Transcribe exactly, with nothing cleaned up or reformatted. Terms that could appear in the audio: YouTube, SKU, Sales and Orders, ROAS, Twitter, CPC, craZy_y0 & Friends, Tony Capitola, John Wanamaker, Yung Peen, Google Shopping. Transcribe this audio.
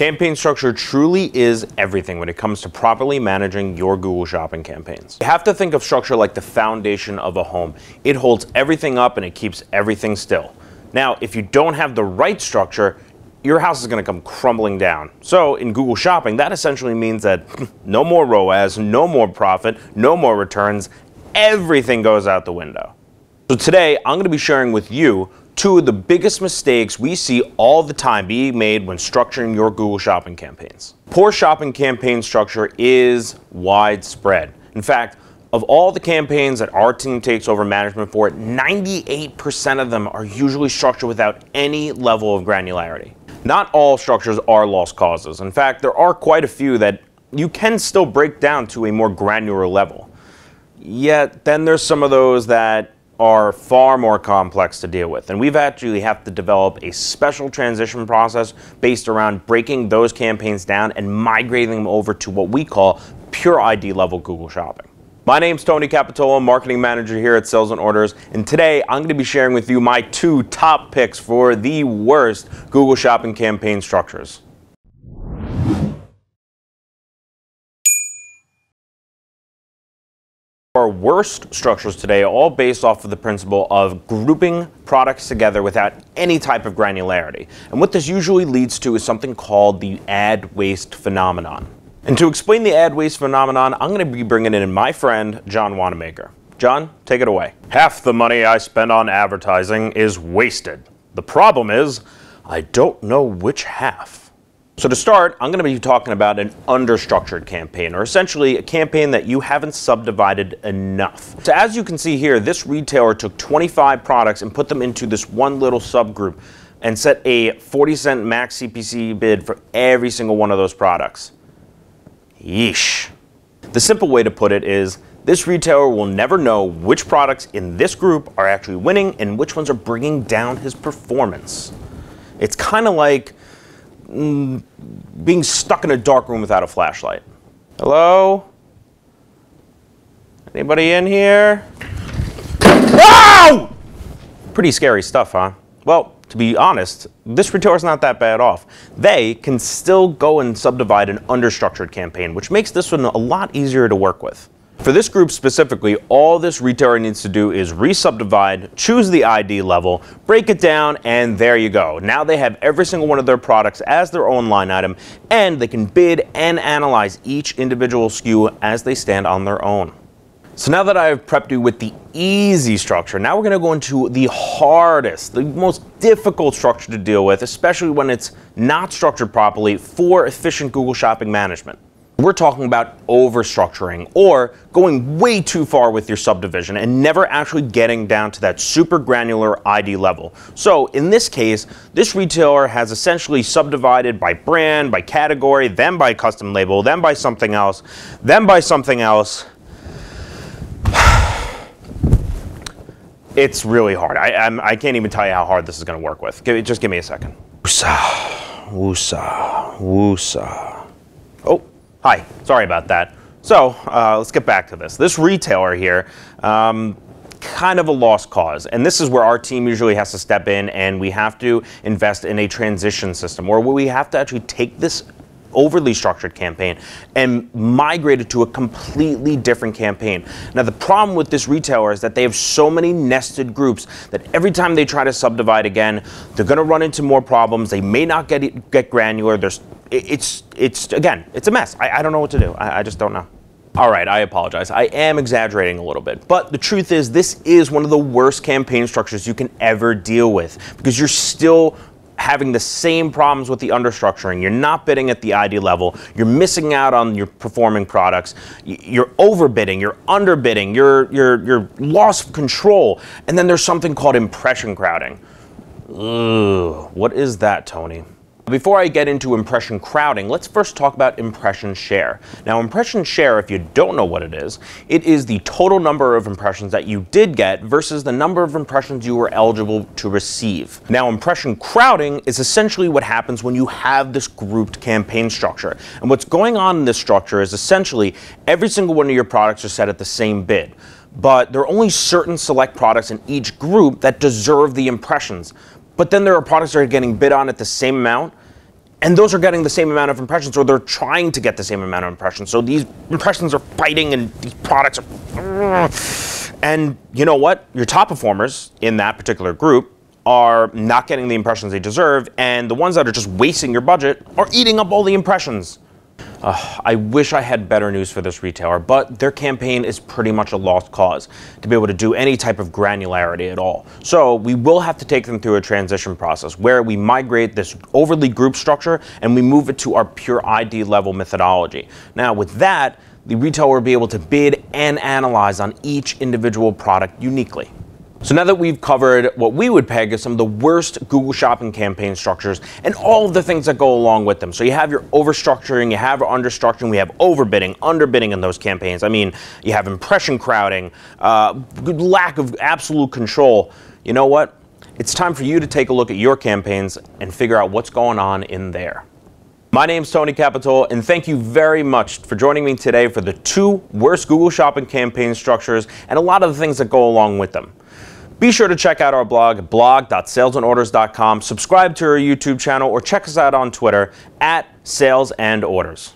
Campaign structure truly is everything when it comes to properly managing your Google Shopping campaigns. You have to think of structure like the foundation of a home. It holds everything up and it keeps everything still. Now, if you don't have the right structure, your house is going to come crumbling down. So in Google Shopping, that essentially means that no more R O A S, no more profit, no more returns, everything goes out the window. So today, I'm going to be sharing with you two of the biggest mistakes we see all the time being made when structuring your Google Shopping campaigns. Poor shopping campaign structure is widespread. In fact, of all the campaigns that our team takes over management for, ninety-eight percent of them are usually structured without any level of granularity. Not all structures are lost causes. In fact, there are quite a few that you can still break down to a more granular level. Yet then there's some of those that are far more complex to deal with, and we've actually have to develop a special transition process based around breaking those campaigns down and migrating them over to what we call pure I D level Google Shopping. My name's Tony Capitola, Marketing Manager here at Sales and Orders, and today I'm going to be sharing with you my two top picks for the worst Google Shopping campaign structures. Our worst structures today are all based off of the principle of grouping products together without any type of granularity. And what this usually leads to is something called the ad waste phenomenon. And to explain the ad waste phenomenon, I'm going to be bringing in my friend, John Wanamaker. John, take it away. Half the money I spend on advertising is wasted. The problem is, I don't know which half. So to start, I'm going to be talking about an understructured campaign, or essentially a campaign that you haven't subdivided enough. So as you can see here, this retailer took twenty-five products and put them into this one little subgroup and set a forty cent max C P C bid for every single one of those products. Yeesh. The simple way to put it is, this retailer will never know which products in this group are actually winning and which ones are bringing down his performance. It's kind of like being stuck in a dark room without a flashlight. Hello? Anybody in here? Wow! Pretty scary stuff, huh? Well, to be honest, this retailer's not that bad off. They can still go and subdivide an understructured campaign, which makes this one a lot easier to work with. For this group specifically, all this retailer needs to do is re-subdivide, choose the I D level, break it down, and there you go. Now they have every single one of their products as their own line item, and they can bid and analyze each individual S K U as they stand on their own. So now that I have prepped you with the easy structure, now we're going to go into the hardest, the most difficult structure to deal with, especially when it's not structured properly for efficient Google Shopping management. We're talking about overstructuring, or going way too far with your subdivision and never actually getting down to that super granular I D level. So in this case, this retailer has essentially subdivided by brand, by category, then by custom label, then by something else, then by something else. It's really hard. I, I'm, I can't even tell you how hard this is going to work with. Give, just give me a second. Woosah, woosah, woosah. Oh. Hi, sorry about that. So uh, let's get back to this. This retailer here, um, kind of a lost cause. And this is where our team usually has to step in, and we have to invest in a transition system, or we have to actually take this overly structured campaign and migrate it to a completely different campaign. Now the problem with this retailer is that they have so many nested groups that every time they try to subdivide again, they're going to run into more problems. They may not get it, get granular. There's it's it's again, it's a mess. I, I don't know what to do. I, I just don't know. All right, I apologize. I am exaggerating a little bit, but the truth is this is one of the worst campaign structures you can ever deal with, because you're still having the same problems with the understructuring. You're not bidding at the I D level. You're missing out on your performing products. You're overbidding, you're underbidding, you're, you're, you're lost control. And then there's something called impression crowding. Ooh, what is that, Tony? Before I get into impression crowding, let's first talk about impression share. Now, impression share, if you don't know what it is, it is the total number of impressions that you did get versus the number of impressions you were eligible to receive. Now, impression crowding is essentially what happens when you have this grouped campaign structure. And what's going on in this structure is essentially every single one of your products are set at the same bid, but there are only certain select products in each group that deserve the impressions. But then there are products that are getting bid on at the same amount, And those are getting the same amount of impressions, or they're trying to get the same amount of impressions. So these impressions are fighting, and these products are... And you know what? Your top performers in that particular group are not getting the impressions they deserve, and the ones that are just wasting your budget are eating up all the impressions. Uh, I wish I had better news for this retailer, but their campaign is pretty much a lost cause to be able to do any type of granularity at all. So we will have to take them through a transition process where we migrate this overly group structure and we move it to our pure I D level methodology. Now with that, the retailer will be able to bid and analyze on each individual product uniquely. So now that we've covered what we would peg as some of the worst Google Shopping campaign structures and all of the things that go along with them. So you have your overstructuring, you have understructuring, we have overbidding, underbidding in those campaigns. I mean, you have impression crowding, uh, lack of absolute control. You know what? It's time for you to take a look at your campaigns and figure out what's going on in there. My name's Tony Capitola, and thank you very much for joining me today for the two worst Google Shopping campaign structures and a lot of the things that go along with them. Be sure to check out our blog at blog dot sales and orders dot com, subscribe to our YouTube channel, or check us out on Twitter at Sales and Orders.